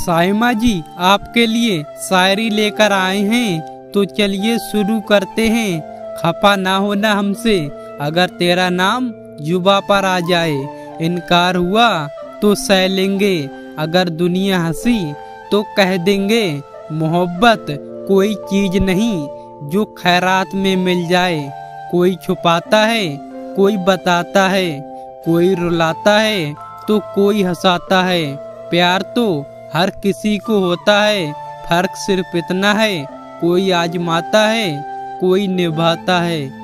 साइमा जी आपके लिए शायरी लेकर आए हैं, तो चलिए शुरू करते हैं। खपा ना होना हमसे अगर तेरा नाम जुबा पर आ जाए, इनकार हुआ तो सह लेंगे अगर दुनिया हंसी तो कह देंगे। मोहब्बत कोई चीज नहीं जो खैरात में मिल जाए, कोई छुपाता है कोई बताता है, कोई रुलाता है तो कोई हंसाता है। प्यार तो हर किसी को होता है, फर्क सिर्फ इतना है कोई आजमाता है कोई निभाता है।